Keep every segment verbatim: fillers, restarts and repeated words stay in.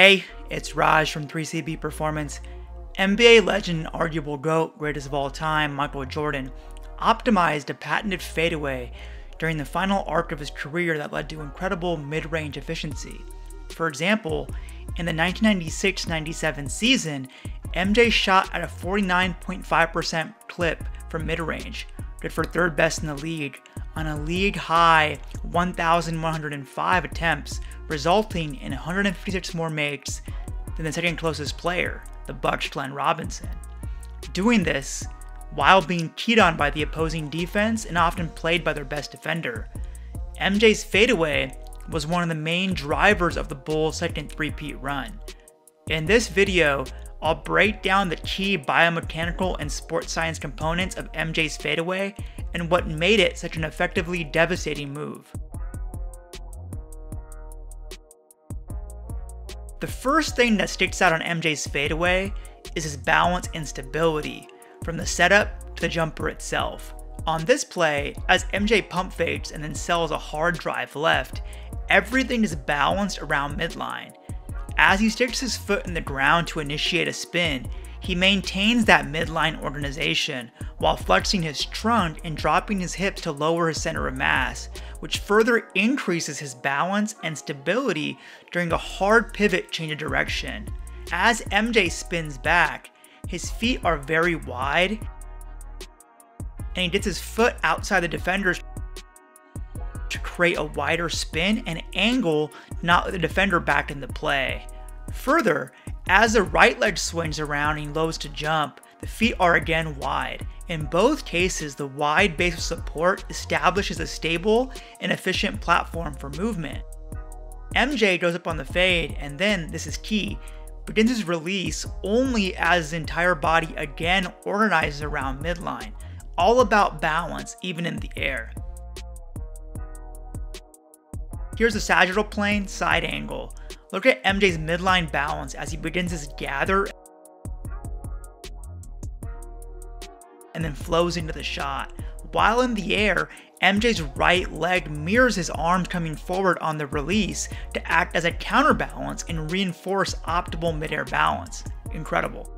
Hey, it's Raj from three C B Performance. N B A legend, arguable GOAT, greatest of all time, Michael Jordan, optimized a patented fadeaway during the final arc of his career that led to incredible mid-range efficiency. For example, in the nineteen ninety-six ninety-seven season, M J shot at a forty-nine point five percent clip from mid-range, good for third best in the league, on a league-high one thousand one hundred five attempts, resulting in one hundred fifty-six more makes than the second closest player, the Bucks' Glenn Robinson. Doing this while being keyed on by the opposing defense and often played by their best defender, M J's fadeaway was one of the main drivers of the Bulls' second three-peat run. In this video, I'll break down the key biomechanical and sports science components of M J's fadeaway and what made it such an effectively devastating move. The first thing that sticks out on M J's fadeaway is his balance and stability, from the setup to the jumper itself. On this play, as M J pump fakes and then sells a hard drive left, everything is balanced around midline. As he sticks his foot in the ground to initiate a spin, he maintains that midline organization while flexing his trunk and dropping his hips to lower his center of mass, which further increases his balance and stability during a hard pivot change of direction. As M J spins back, his feet are very wide and he dips his foot outside the defender's to create a wider spin and angle, not with the defender back in the play. Further, as the right leg swings around and lows to jump, the feet are again wide. In both cases, the wide base of support establishes a stable and efficient platform for movement. M J goes up on the fade and then, this is key, begins his release only as his entire body again organizes around midline. All about balance, even in the air. Here's the sagittal plane side angle. Look at M J's midline balance as he begins his gather and then flows into the shot. While in the air, M J's right leg mirrors his arms coming forward on the release to act as a counterbalance and reinforce optimal midair balance. Incredible.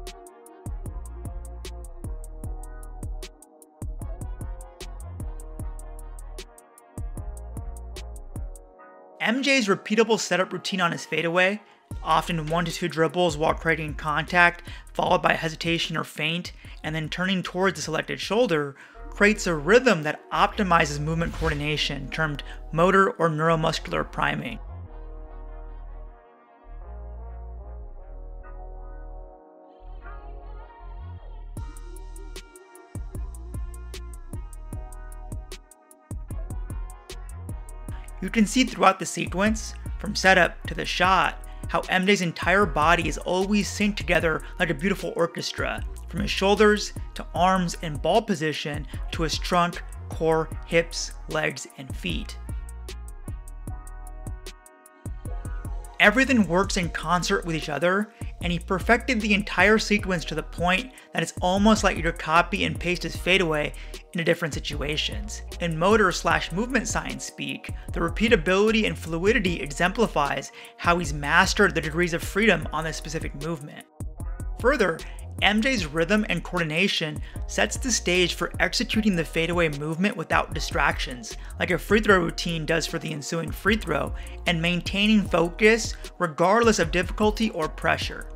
M J's repeatable setup routine on his fadeaway, often one to two dribbles while creating contact, followed by hesitation or feint, and then turning towards the selected shoulder, creates a rhythm that optimizes movement coordination, termed motor or neuromuscular priming. You can see throughout the sequence, from setup to the shot, how M J's entire body is always synced together like a beautiful orchestra, from his shoulders to arms and ball position to his trunk, core, hips, legs, and feet. Everything works in concert with each other, and he perfected the entire sequence to the point that it's almost like you could copy and paste his fadeaway into different situations. In motor slash movement science speak, the repeatability and fluidity exemplifies how he's mastered the degrees of freedom on this specific movement. Further, M J's rhythm and coordination sets the stage for executing the fadeaway movement without distractions, like a free throw routine does for the ensuing free throw, and maintaining focus regardless of difficulty or pressure.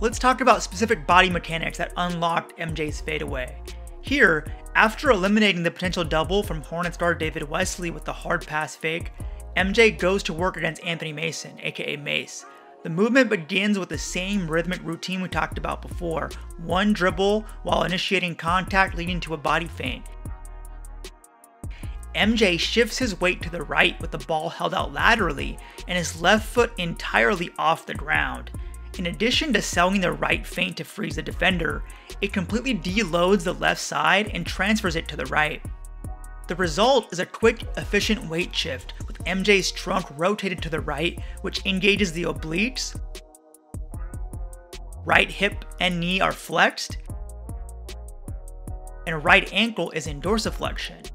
Let's talk about specific body mechanics that unlocked M J's fadeaway. Here, after eliminating the potential double from Hornets guard David Wesley with the hard pass fake, M J goes to work against Anthony Mason, aka Mace. The movement begins with the same rhythmic routine we talked about before, one dribble while initiating contact leading to a body feint. M J shifts his weight to the right with the ball held out laterally and his left foot entirely off the ground. In addition to selling the right feint to freeze the defender, it completely deloads the left side and transfers it to the right. The result is a quick, efficient weight shift, with M J's trunk rotated to the right, which engages the obliques. Right hip and knee are flexed, and right ankle is in dorsiflexion.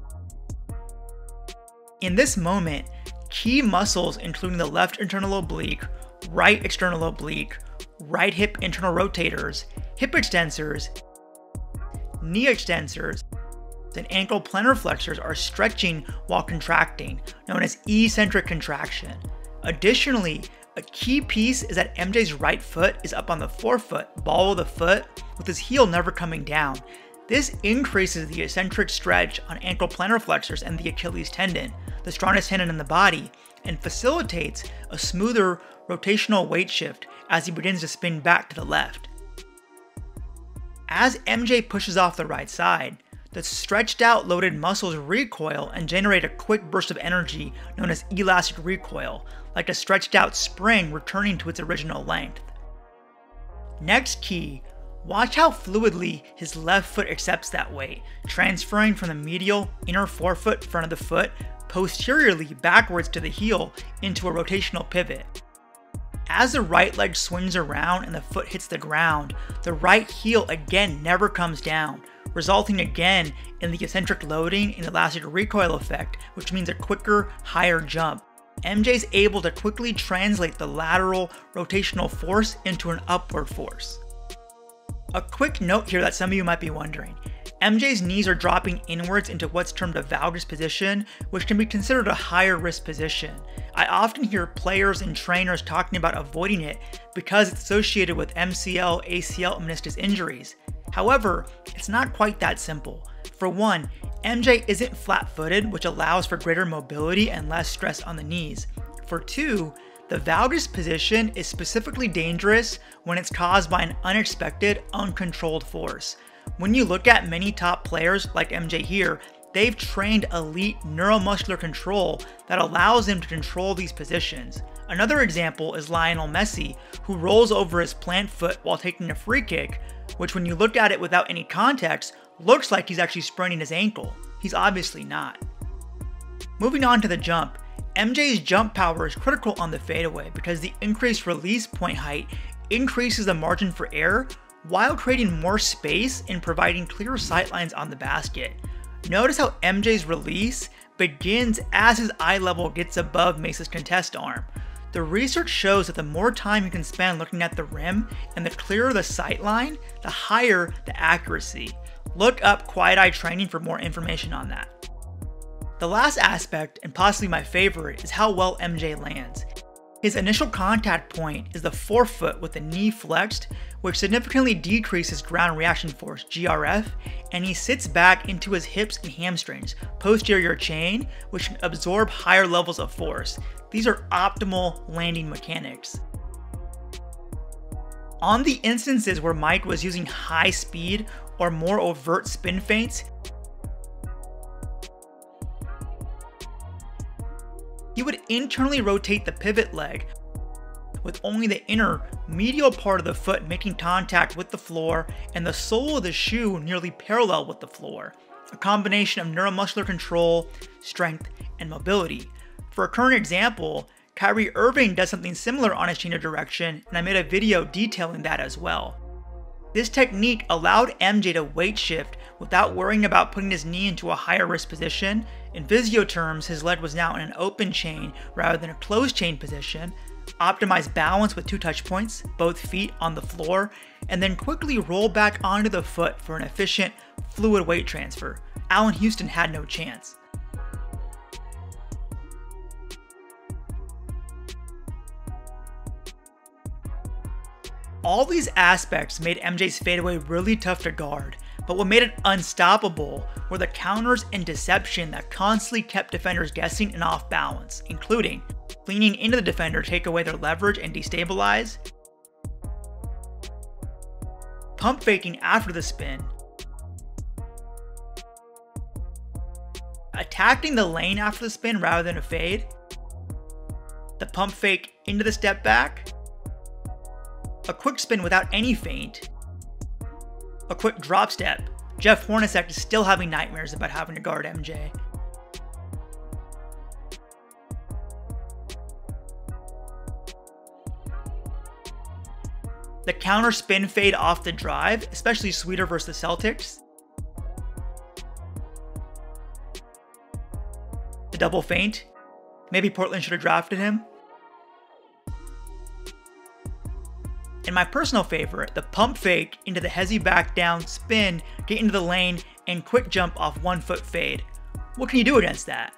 In this moment, key muscles including the left internal oblique, right external oblique, right hip internal rotators, hip extensors, knee extensors, and ankle plantar flexors are stretching while contracting, known as eccentric contraction. Additionally, a key piece is that M J's right foot is up on the forefoot, ball of the foot, with his heel never coming down. This increases the eccentric stretch on ankle plantar flexors and the Achilles tendon, the strongest tendon in the body, and facilitates a smoother rotational weight shift as he begins to spin back to the left. As M J pushes off the right side, the stretched out loaded muscles recoil and generate a quick burst of energy known as elastic recoil, like a stretched out spring returning to its original length. Next key, watch how fluidly his left foot accepts that weight, transferring from the medial inner forefoot front of the foot posteriorly backwards to the heel into a rotational pivot. As the right leg swings around and the foot hits the ground, the right heel again never comes down, resulting again in the eccentric loading and elastic recoil effect, which means a quicker, higher jump. M J's able to quickly translate the lateral rotational force into an upward force. A quick note here that some of you might be wondering. M J's knees are dropping inwards into what's termed a valgus position, which can be considered a higher risk position. I often hear players and trainers talking about avoiding it because it's associated with M C L, A C L, and meniscus injuries. However, it's not quite that simple. For one, M J isn't flat-footed, which allows for greater mobility and less stress on the knees. For two, the valgus position is specifically dangerous when it's caused by an unexpected, uncontrolled force. When you look at many top players, like M J here, they've trained elite neuromuscular control that allows them to control these positions. Another example is Lionel Messi, who rolls over his plant foot while taking a free kick, which when you look at it without any context, looks like he's actually spraining his ankle. He's obviously not. Moving on to the jump, M J's jump power is critical on the fadeaway because the increased release point height increases the margin for error while creating more space and providing clear sight lines on the basket. Notice how M J's release begins as his eye level gets above Mason's contest arm. The research shows that the more time you can spend looking at the rim and the clearer the sight line, the higher the accuracy. Look up quiet eye training for more information on that. The last aspect, and possibly my favorite, is how well M J lands. His initial contact point is the forefoot with the knee flexed, which significantly decreases ground reaction force, G R F, and he sits back into his hips and hamstrings, posterior chain, which can absorb higher levels of force. These are optimal landing mechanics. On the instances where Mike was using high speed or more overt spin feints, he would internally rotate the pivot leg with only the inner medial part of the foot making contact with the floor and the sole of the shoe nearly parallel with the floor, a combination of neuromuscular control, strength, and mobility. For a current example, Kyrie Irving does something similar on his change of direction, and I made a video detailing that as well. This technique allowed M J to weight shift without worrying about putting his knee into a higher risk position. In physio terms, his leg was now in an open chain rather than a closed chain position, optimized balance with two touch points, both feet on the floor, and then quickly roll back onto the foot for an efficient, fluid weight transfer. Alan Houston had no chance. All these aspects made M J's fadeaway really tough to guard, but what made it unstoppable were the counters and deception that constantly kept defenders guessing and off balance, including leaning into the defender to take away their leverage and destabilize, pump faking after the spin, attacking the lane after the spin rather than a fade, the pump fake into the step back, a quick spin without any feint, a quick drop step. Jeff Hornacek is still having nightmares about having to guard M J. The counter spin fade off the drive, especially sweeter versus the Celtics. The double feint. Maybe Portland should have drafted him. And my personal favorite, the pump fake into the hezzy back down spin, get into the lane, and quick jump off one foot fade. What can you do against that?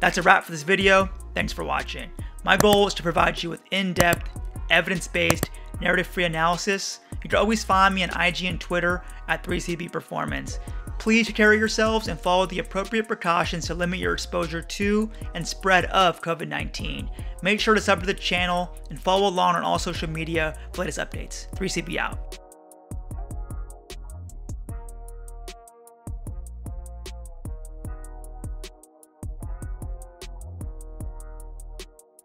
That's a wrap for this video. Thanks for watching. My goal is to provide you with in-depth, evidence-based, narrative-free analysis. You can always find me on I G and Twitter at three C B Performance. Please take care of yourselves and follow the appropriate precautions to limit your exposure to and spread of COVID nineteen. Make sure to sub to the channel and follow along on all social media for latest updates. three C B out.